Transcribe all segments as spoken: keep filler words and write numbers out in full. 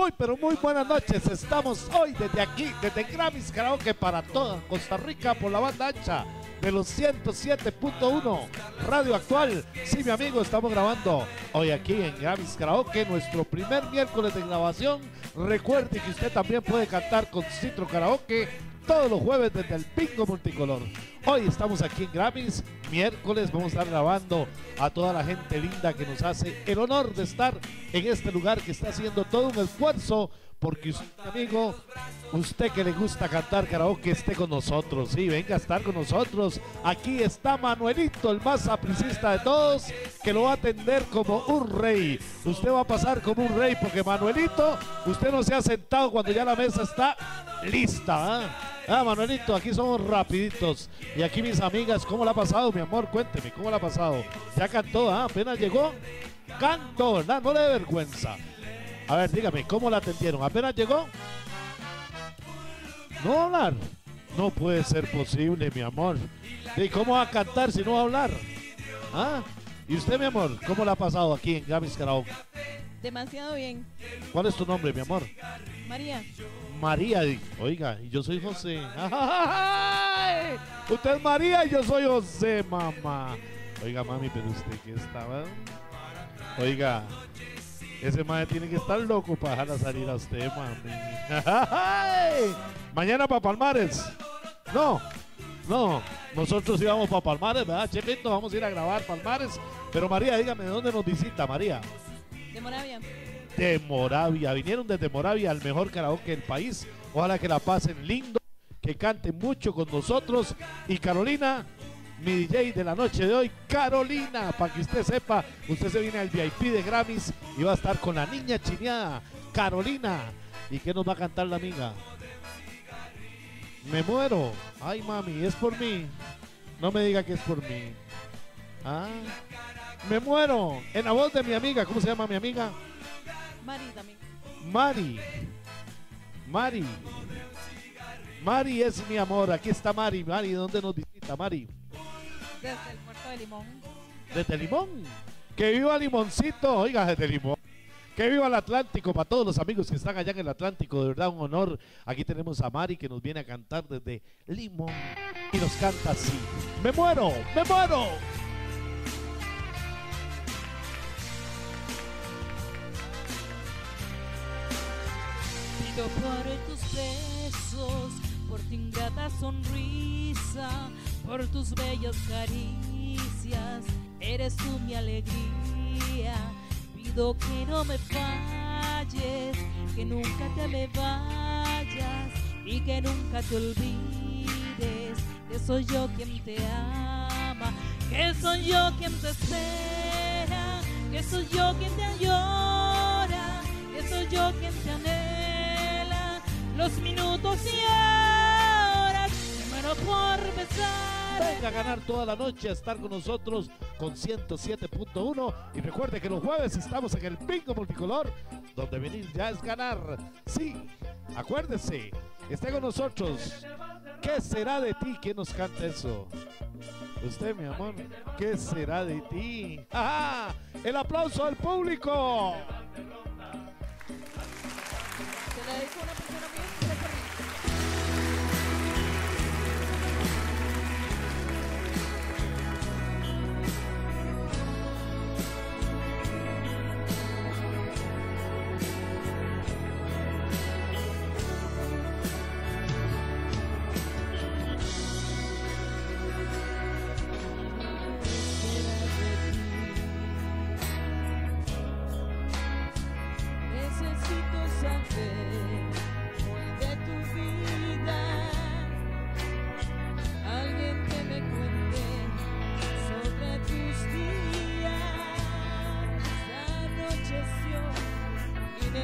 muy, pero muy buenas noches. Estamos hoy desde aquí, desde Gramis Karaoke para toda Costa Rica por la banda ancha de los ciento siete punto uno Radio Actual. Sí, mi amigo, estamos grabando hoy aquí en Gramis Karaoke, nuestro primer miércoles de grabación. Recuerde que usted también puede cantar con Zitro Karaoke todos los jueves desde el Bingo Multicolor. Hoy estamos aquí en Gramis, miércoles vamos a estar grabando a toda la gente linda que nos hace el honor de estar en este lugar que está haciendo todo un esfuerzo porque usted, amigo, usted que le gusta cantar karaoke, esté con nosotros, sí, venga a estar con nosotros. Aquí está Manuelito, el más sapricista de todos, que lo va a atender como un rey. Usted va a pasar como un rey porque Manuelito, usted no se ha sentado cuando ya la mesa está lista, ¿eh? Ah, Manuelito, aquí somos rapiditos. Y aquí mis amigas, ¿cómo la ha pasado, mi amor? Cuénteme, ¿cómo la ha pasado? Ya cantó, ¿ah? Apenas llegó, cantó, ¿verdad? No le dé vergüenza. A ver, dígame, ¿cómo la atendieron? ¿Apenas llegó? ¿No va a hablar? No puede ser posible, mi amor. ¿Y cómo va a cantar si no va a hablar? ¿Ah? ¿Y usted, mi amor, cómo la ha pasado aquí en Gramis Karaoke? Demasiado bien. ¿Cuál es tu nombre, mi amor? María. María, oiga, yo soy José. ¡Ay! Usted es María y yo soy José, mamá. Oiga, mami, pero usted que estaba... Oiga... Ese madre tiene que estar loco para dejarla salir a usted, mami. Mañana para Palmares. No, no. Nosotros íbamos para Palmares, ¿verdad, Chepito? Vamos a ir a grabar Palmares. Pero María, dígame, ¿de dónde nos visita, María? De Moravia. De Moravia. Vinieron desde Moravia al mejor karaoke del país. Ojalá que la pasen lindo, que canten mucho con nosotros. Y Carolina... mi D J de la noche de hoy, Carolina, para que usted sepa, usted se viene al V I P de Gramis y va a estar con la niña chineada, Carolina. ¿Y qué nos va a cantar la amiga? Me muero. Ay, mami, es por mí. No me diga que es por mí. Ah, me muero. En la voz de mi amiga, ¿cómo se llama mi amiga? Mari también. Mari. Mari. Mari es mi amor. Aquí está Mari. Mari, ¿dónde nos visita, Mari? Desde el puerto de Limón. Desde Limón. Que viva Limoncito, oiga, desde Limón. Que viva el Atlántico, para todos los amigos que están allá en el Atlántico, de verdad un honor. Aquí tenemos a Mari que nos viene a cantar desde Limón y nos canta así. Me muero, me muero. Pido por tus besos, por tu ingrata sonrisa, por tus bellas caricias, eres tú mi alegría. Pido que no me falles, que nunca te me vayas y que nunca te olvides que soy yo quien te ama, que soy yo quien te espera, que soy yo quien te llora, que soy yo quien te anhela los minutos y por besar. Venga a ganar toda la noche, a estar con nosotros con ciento siete punto uno. Y recuerde que los jueves estamos en el Bingo Multicolor, donde venir ya es ganar. Sí, acuérdese, esté con nosotros. ¿Qué será de ti? ¿Quién nos canta eso? Usted, mi amor. ¿Qué será de ti? ¡Ajá! ¡El aplauso al público! Se le dedico a una persona muy recorrida.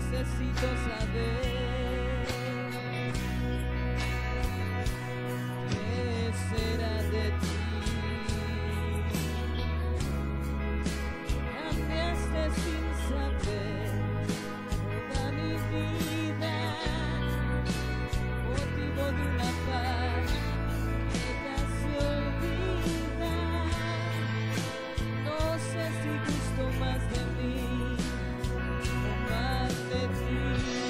Necesito saber qué será de ti. Cambiaste sin saber toda mi vida, motivo de una paz que casi olvida. No sé si gusto más de mí. Thank you.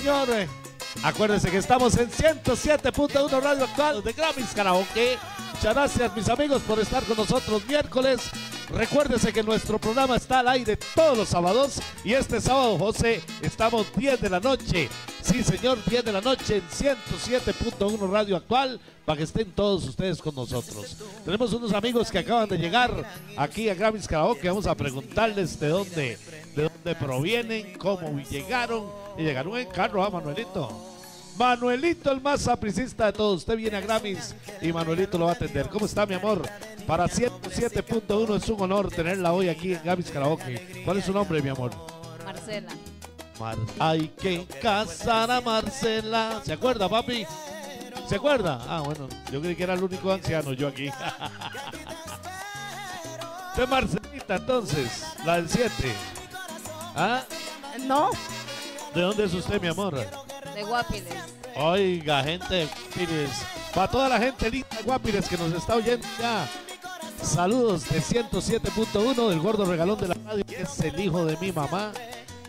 Señores, acuérdense que estamos en ciento siete punto uno Radio Actual de Gramis Karaoke. Muchas gracias, mis amigos, por estar con nosotros miércoles. Recuérdense que nuestro programa está al aire todos los sábados, y este sábado, José, estamos diez de la noche. Sí, señor, diez de la noche en ciento siete punto uno Radio Actual, para que estén todos ustedes con nosotros. Tenemos unos amigos que acaban de llegar aquí a Gramis Karaoke. Vamos a preguntarles de dónde, de dónde provienen, cómo llegaron. Y llegaron en carro a Manuelito. Manuelito, el más sapricista de todos. Usted viene a Gramis y Manuelito lo va a atender. ¿Cómo está, mi amor? Para ciento siete punto uno es un honor tenerla hoy aquí en Gramis Karaoke. ¿Cuál es su nombre, mi amor? Marcela. Mar Hay que casar a Marcela. ¿Se acuerda, papi? ¿Se acuerda? Ah, bueno, yo creí que era el único anciano yo aquí. ¿Usted es Marcelita, entonces? ¿La del siete? ¿Ah? No. ¿De dónde es usted, mi amor? De Guapiles. Oiga, gente de Guapiles. Para toda la gente linda de Guapiles que nos está oyendo ya. Saludos de ciento siete punto uno, del gordo regalón de la radio, que es el hijo de mi mamá.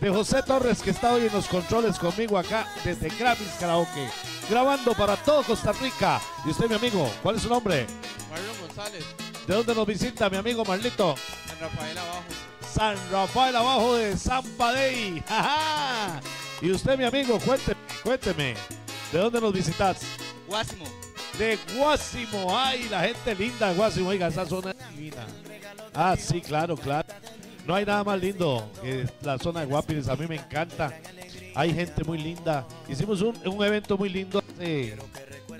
De José Torres, que está hoy en los controles conmigo acá desde Gramis Karaoke. Grabando para todo Costa Rica. Y usted, mi amigo, ¿cuál es su nombre? Marlon González. ¿De dónde nos visita, mi amigo Marlito? San Rafael Abajo. San Rafael Abajo de San Padey. ¡Ja, ja! Y usted, mi amigo, cuénteme, cuénteme, ¿de dónde nos visitas? Guásimo. De Guásimo. Ay, la gente linda de Guásimo. Oiga, esa zona es divina. Ah, sí, claro, claro. No hay nada más lindo que la zona de Guapiles. A mí me encanta. Hay gente muy linda. Hicimos un, un evento muy lindo hace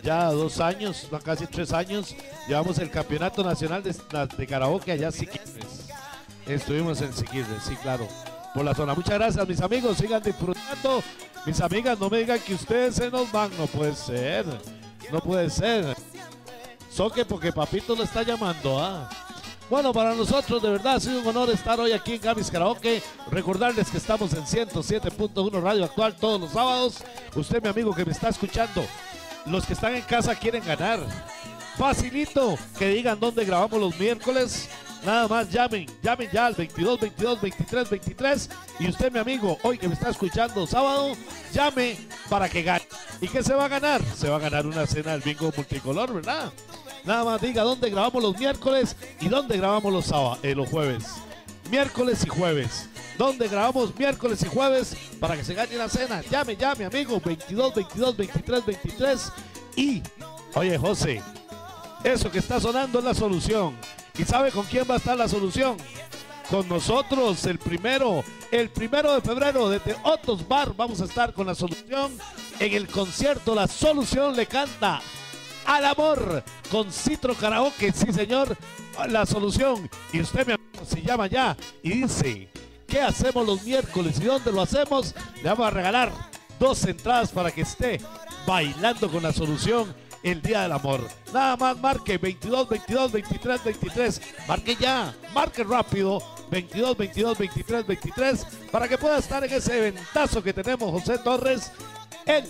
ya dos años, casi tres años. Llevamos el Campeonato Nacional de, de Karaoke allá en Siquirres. Estuvimos en Siquirres, sí, claro, por la zona. Muchas gracias, mis amigos. Sigan disfrutando. Mis amigas, no me digan que ustedes se nos van. No puede ser. No puede ser. Soque, porque papito lo está llamando, ¿ah? Bueno, para nosotros de verdad ha sido un honor estar hoy aquí en Gramis Karaoke. Recordarles que estamos en ciento siete punto uno Radio Actual todos los sábados. Usted, mi amigo, que me está escuchando, los que están en casa quieren ganar. Facilito, que digan dónde grabamos los miércoles. Nada más llamen, llamen ya al veintidós, veintidós, veintitrés, veintitrés. Y usted, mi amigo, hoy que me está escuchando sábado, llame para que gane. ¿Y qué se va a ganar? Se va a ganar una cena del Bingo Multicolor, ¿verdad? Nada más diga dónde grabamos los miércoles y dónde grabamos los sábados, eh, los jueves. Miércoles y jueves. Dónde grabamos miércoles y jueves para que se gane la cena. Llame ya, mi amigo, veintidós, veintidós, veintitrés, veintitrés. Y, oye, José, eso que está sonando es La Solución. ¿Y sabe con quién va a estar La Solución? Con nosotros el primero, el primero de febrero desde Otos Bar. Vamos a estar con La Solución en el concierto La Solución le canta al amor con Zitro Karaoke, sí señor, La Solución. Y usted, mi amigo, se llama ya y dice, ¿qué hacemos los miércoles y dónde lo hacemos? Le vamos a regalar dos entradas para que esté bailando con La Solución el Día del Amor. Nada más marque veintidós, veintidós, veintitrés, veintitrés. Marque ya, marque rápido veintidós, veintidós, veintitrés, veintitrés para que pueda estar en ese eventazo que tenemos, José Torres, el,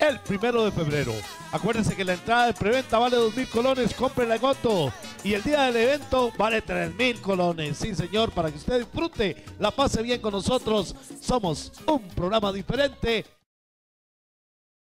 el primero de febrero. Acuérdense que la entrada de preventa vale dos mil colones, cómprenla en Oto. Y el día del evento vale tres mil colones. Sí, señor, para que usted disfrute, la pase bien con nosotros. Somos un programa diferente.